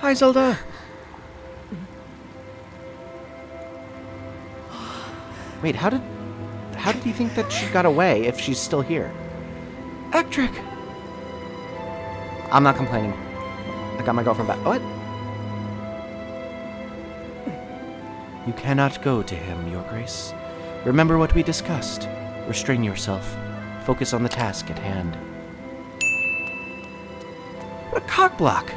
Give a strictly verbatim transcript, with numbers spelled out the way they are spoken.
Hi, Zelda. Wait, how did... How did you think that she got away if she's still here? Ectric! I'm not complaining. I got my girlfriend back. What? You cannot go to him, Your Grace. Remember what we discussed. Restrain yourself. Focus on the task at hand. What a cockblock!